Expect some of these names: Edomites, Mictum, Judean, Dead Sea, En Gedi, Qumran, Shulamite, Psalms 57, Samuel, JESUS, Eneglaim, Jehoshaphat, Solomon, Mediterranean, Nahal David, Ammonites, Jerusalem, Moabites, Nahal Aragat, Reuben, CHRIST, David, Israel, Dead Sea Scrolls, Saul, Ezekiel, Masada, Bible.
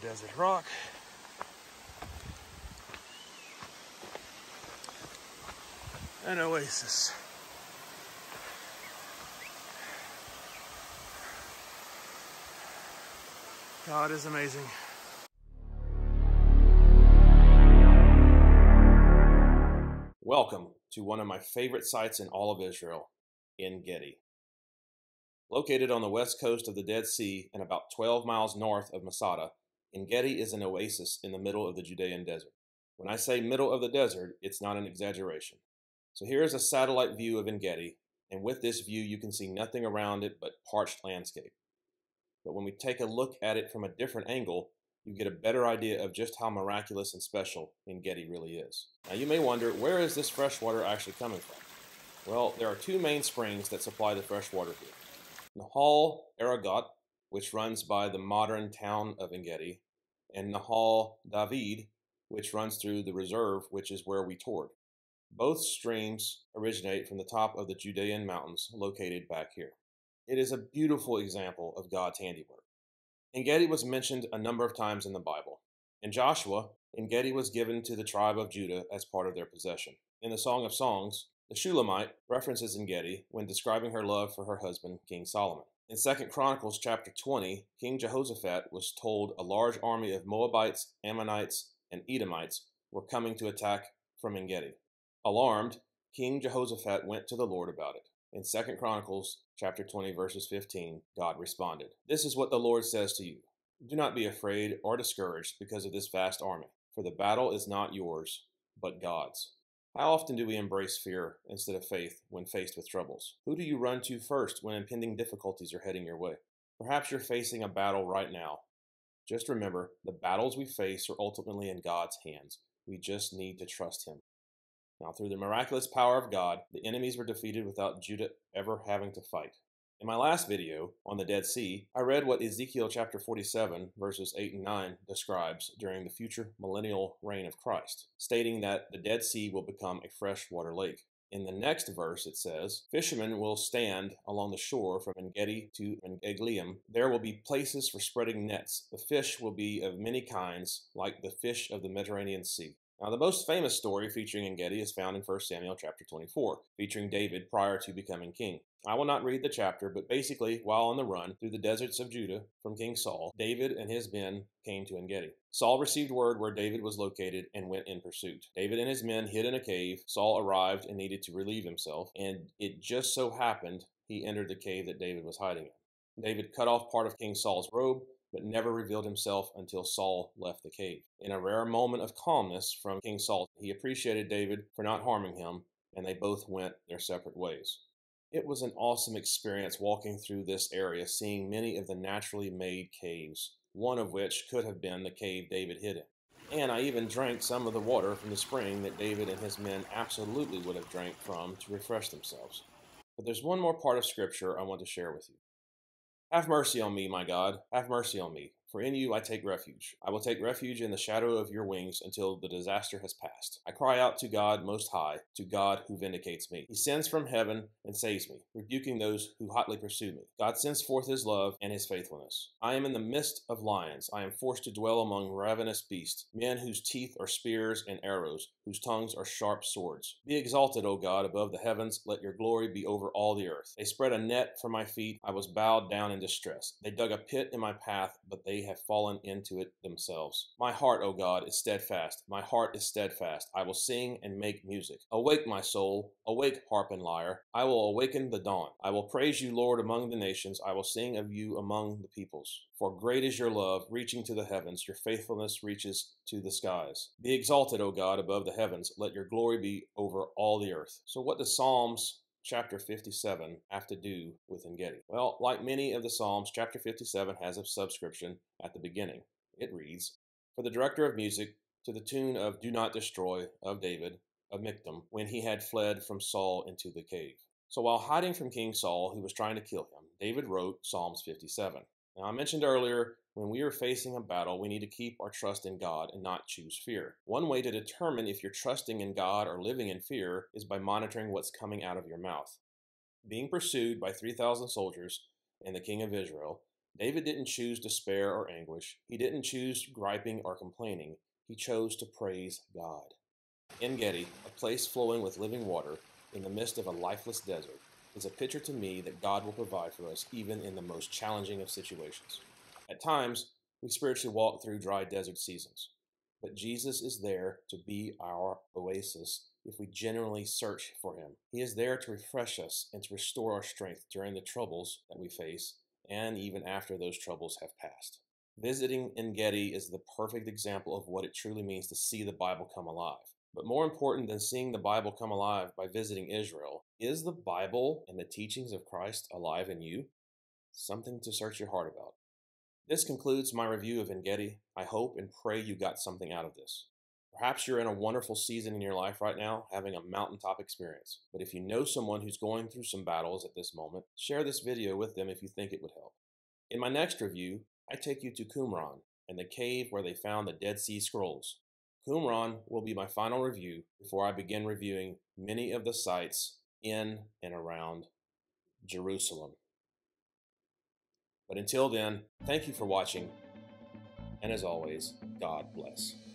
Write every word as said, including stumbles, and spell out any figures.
by Desert Rock. An oasis. God is amazing. Welcome to one of my favorite sites in all of Israel, En Gedi. Located on the west coast of the Dead Sea and about twelve miles north of Masada, En Gedi is an oasis in the middle of the Judean desert. When I say middle of the desert, it's not an exaggeration. So here is a satellite view of En Gedi, and with this view you can see nothing around it but parched landscape. But when we take a look at it from a different angle, you get a better idea of just how miraculous and special En Gedi really is. Now you may wonder, where is this fresh water actually coming from? Well, there are two main springs that supply the fresh water here. Nahal Aragat, which runs by the modern town of En Gedi, and Nahal David, which runs through the reserve, which is where we toured. Both streams originate from the top of the Judean mountains located back here. It is a beautiful example of God's handiwork. En Gedi was mentioned a number of times in the Bible. In Joshua, En Gedi was given to the tribe of Judah as part of their possession. In the Song of Songs, the Shulamite references En Gedi when describing her love for her husband, King Solomon. In Second Chronicles chapter twenty, King Jehoshaphat was told a large army of Moabites, Ammonites, and Edomites were coming to attack from En Gedi. Alarmed, King Jehoshaphat went to the Lord about it. In Second Chronicles chapter twenty, verses fifteen, God responded, "This is what the Lord says to you. Do not be afraid or discouraged because of this vast army, for the battle is not yours, but God's." How often do we embrace fear instead of faith when faced with troubles? Who do you run to first when impending difficulties are heading your way? Perhaps you're facing a battle right now. Just remember, the battles we face are ultimately in God's hands. We just need to trust Him. Now, through the miraculous power of God, the enemies were defeated without Judah ever having to fight. In my last video on the Dead Sea, I read what Ezekiel chapter forty-seven, verses eight and nine describes during the future millennial reign of Christ, stating that the Dead Sea will become a freshwater lake. In the next verse, it says, "Fishermen will stand along the shore from En Gedi to Eneglaim. There will be places for spreading nets. The fish will be of many kinds, like the fish of the Mediterranean Sea." Now, the most famous story featuring En Gedi is found in First Samuel chapter twenty-four, featuring David prior to becoming king. I will not read the chapter, but basically, while on the run through the deserts of Judah from King Saul, David and his men came to En Gedi. Saul received word where David was located and went in pursuit. David and his men hid in a cave. Saul arrived and needed to relieve himself, and it just so happened he entered the cave that David was hiding in. David cut off part of King Saul's robe, but never revealed himself until Saul left the cave. In a rare moment of calmness from King Saul, he appreciated David for not harming him, and they both went their separate ways. It was an awesome experience walking through this area, seeing many of the naturally made caves, one of which could have been the cave David hid in. And I even drank some of the water from the spring that David and his men absolutely would have drank from to refresh themselves. But there's one more part of Scripture I want to share with you. "Have mercy on me, my God, have mercy on me, for in you I take refuge. I will take refuge in the shadow of your wings until the disaster has passed. I cry out to God Most High, to God who vindicates me. He sends from heaven and saves me, rebuking those who hotly pursue me. God sends forth his love and his faithfulness. I am in the midst of lions. I am forced to dwell among ravenous beasts, men whose teeth are spears and arrows, whose tongues are sharp swords. Be exalted, O God, above the heavens. Let your glory be over all the earth. They spread a net for my feet. I was bowed down in distress. They dug a pit in my path, but they have fallen into it themselves. My heart, O God, is steadfast. My heart is steadfast. I will sing and make music. Awake, my soul. Awake, harp and lyre. I will awaken the dawn. I will praise you, Lord, among the nations. I will sing of you among the peoples. For great is your love, reaching to the heavens. Your faithfulness reaches to the skies. Be exalted, O God, above the heavens. Let your glory be over all the earth." So what does Psalms chapter fifty-seven have to do with En Gedi? Well, like many of the Psalms, chapter fifty-seven has a subscription at the beginning. It reads, "For the director of music, to the tune of 'Do Not Destroy' of David, of Mictum, when he had fled from Saul into the cave." So while hiding from King Saul, who was trying to kill him, David wrote Psalms fifty-seven. Now, I mentioned earlier, when we are facing a battle, we need to keep our trust in God and not choose fear. One way to determine if you're trusting in God or living in fear is by monitoring what's coming out of your mouth. Being pursued by three thousand soldiers and the king of Israel, David didn't choose despair or anguish. He didn't choose griping or complaining. He chose to praise God. En Gedi, a place flowing with living water in the midst of a lifeless desert, is a picture to me that God will provide for us even in the most challenging of situations. At times, we spiritually walk through dry desert seasons, but Jesus is there to be our oasis if we genuinely search for him. He is there to refresh us and to restore our strength during the troubles that we face and even after those troubles have passed. Visiting En Gedi is the perfect example of what it truly means to see the Bible come alive. But more important than seeing the Bible come alive by visiting Israel, is the Bible and the teachings of Christ alive in you? Something to search your heart about. This concludes my review of En Gedi. I hope and pray you got something out of this. Perhaps you're in a wonderful season in your life right now, having a mountaintop experience. But if you know someone who's going through some battles at this moment, share this video with them if you think it would help. In my next review, I take you to Qumran and the cave where they found the Dead Sea Scrolls. Qumran will be my final review before I begin reviewing many of the sites in and around Jerusalem. But until then, thank you for watching, and as always, God bless.